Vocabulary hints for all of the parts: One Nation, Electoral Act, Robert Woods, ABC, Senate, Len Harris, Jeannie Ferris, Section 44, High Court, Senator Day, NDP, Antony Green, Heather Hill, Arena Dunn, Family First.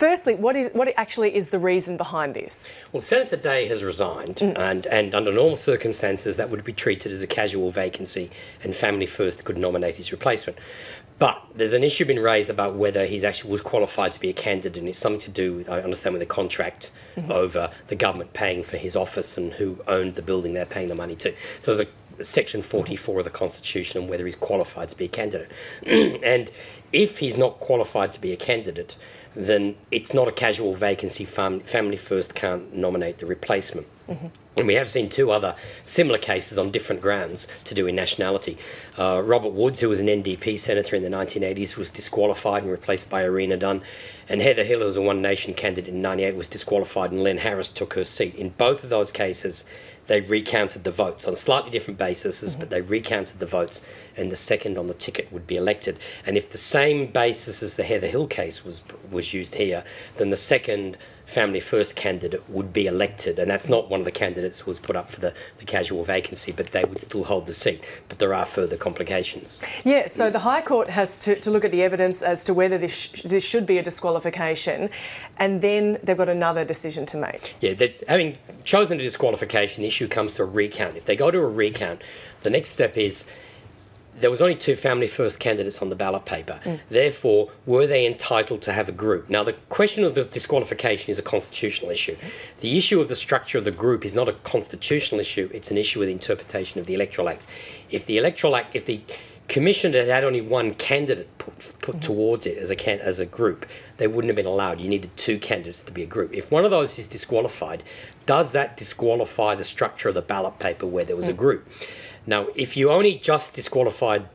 firstly, what actually is the reason behind this? Well, Senator Day has resigned, and under normal circumstances that would be treated as a casual vacancy, and Family First could nominate his replacement. But there's an issue been raised about whether he actually was qualified to be a candidate, and it's something to do with, I understand, with a contract over the government paying for his office and who owned the building they're paying the money to. So there's a Section 44 of the Constitution on whether he's qualified to be a candidate. And if he's not qualified to be a candidate, then it's not a casual vacancy. Family First can't nominate the replacement. And we have seen two other similar cases on different grounds to do with nationality. Robert Woods, who was an NDP senator in the 1980s, was disqualified and replaced by Arena Dunn. And Heather Hill, who was a One Nation candidate in 1998, was disqualified and Len Harris took her seat. In both of those cases, they recounted the votes on slightly different bases, but they recounted the votes and the second on the ticket would be elected. And if the same basis as the Heather Hill case was used here, then the second Family First candidate would be elected. And that's not one of the candidates who was put up for the casual vacancy, but they would still hold the seat. But there are further complications. Yeah, so the High Court has to look at the evidence as to whether this should be a disqualification, and then they've got another decision to make. Yeah, having chosen a disqualification, the issue comes to a recount. If they go to a recount, the next step is there was only two Family First candidates on the ballot paper. Therefore, were they entitled to have a group? Now, the question of the disqualification is a constitutional issue. The issue of the structure of the group is not a constitutional issue. It's an issue with interpretation of the Electoral Act. If the Electoral Act, if the Commission had had only one candidate put towards it as a group, they wouldn't have been allowed. You needed two candidates to be a group. If one of those is disqualified, does that disqualify the structure of the ballot paper where there was a group? Now, if you only just disqualified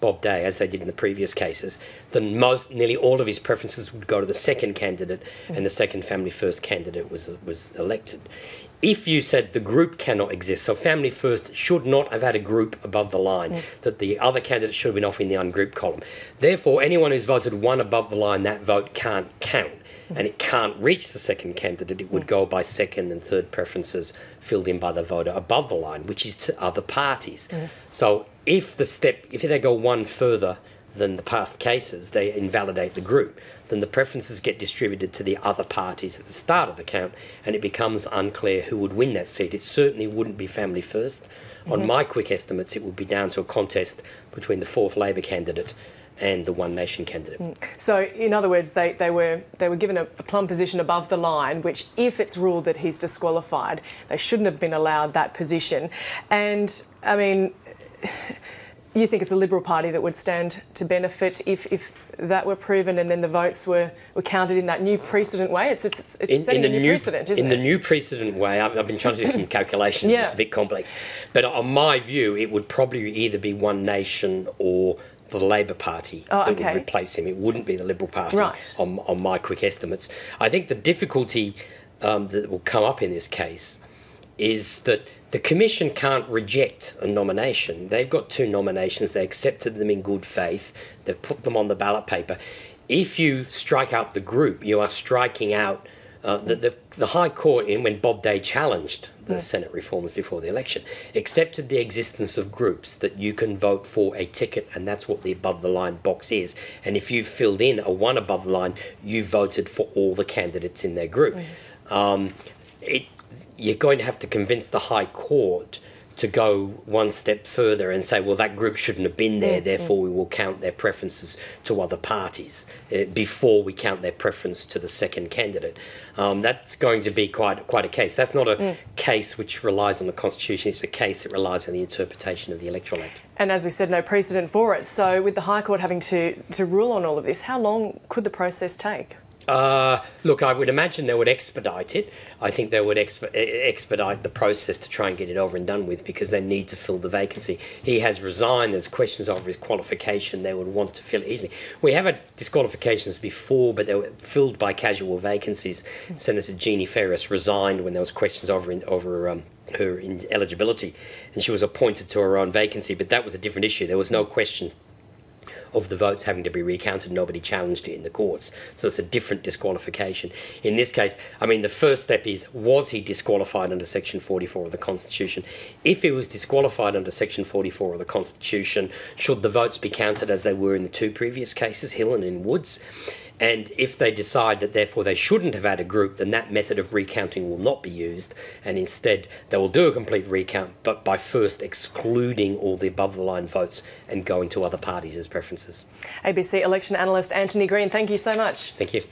Bob Day, as they did in the previous cases, then nearly all of his preferences would go to the second candidate, and the second Family First candidate was elected. If you said the group cannot exist, so Family First should not have had a group above the line, that the other candidate should have been off in the ungrouped column. Therefore, anyone who's voted one above the line, that vote can't count. And it can't reach the second candidate. It would go by second and third preferences filled in by the voter above the line, which is to other parties. So if they go one further than the past cases, they invalidate the group, then the preferences get distributed to the other parties at the start of the count, and it becomes unclear who would win that seat. It certainly wouldn't be Family First. On my quick estimates, it would be down to a contest between the fourth Labor candidate and the One Nation candidate. So, in other words, they were given a plum position above the line, which, if it's ruled that he's disqualified, they shouldn't have been allowed that position. And, I mean, you think it's the Liberal Party that would stand to benefit if that were proven and then the votes were counted in that new precedent way? It's setting a new precedent, isn't it? In the new precedent way, I've been trying to do some calculations. It's a bit complex. But on my view, it would probably either be One Nation or the Labor Party that would replace him. It wouldn't be the Liberal Party, on my quick estimates. I think the difficulty that will come up in this case is that the Commission can't reject a nomination. They've got two nominations. They accepted them in good faith. They've put them on the ballot paper. If you strike out the group, you are striking out the High Court, when Bob Day challenged the Senate reforms before the election, accepted the existence of groups, that you can vote for a ticket, and that's what the above-the-line box is. And if you filled in a one above the line, you voted for all the candidates in their group. You're going to have to convince the High Court to go one step further and say, well, that group shouldn't have been there, therefore we will count their preferences to other parties before we count their preference to the second candidate. That's going to be quite a case. That's not a case which relies on the Constitution. It's a case that relies on the interpretation of the Electoral Act. And as we said, no precedent for it. So with the High Court having to rule on all of this, how long could the process take? Look, I would imagine they would expedite it. I think they would expedite the process to try and get it over and done with, because they need to fill the vacancy. He has resigned. There's questions over his qualification. They would want to fill it easily. We have had disqualifications before, but they were filled by casual vacancies. Senator Jeannie Ferris resigned when there was questions over her eligibility, and she was appointed to her own vacancy, but that was a different issue. There was no question of the votes having to be recounted. Nobody challenged it in the courts. So it's a different disqualification. In this case, I mean, the first step is, was he disqualified under Section 44 of the Constitution? If he was disqualified under Section 44 of the Constitution, should the votes be counted as they were in the two previous cases, Hill and in Woods? And if they decide that therefore they shouldn't have had a group, then that method of recounting will not be used, and instead they will do a complete recount, but by first excluding all the above-the-line votes and going to other parties as preferences. ABC election analyst Antony Green, thank you so much. Thank you.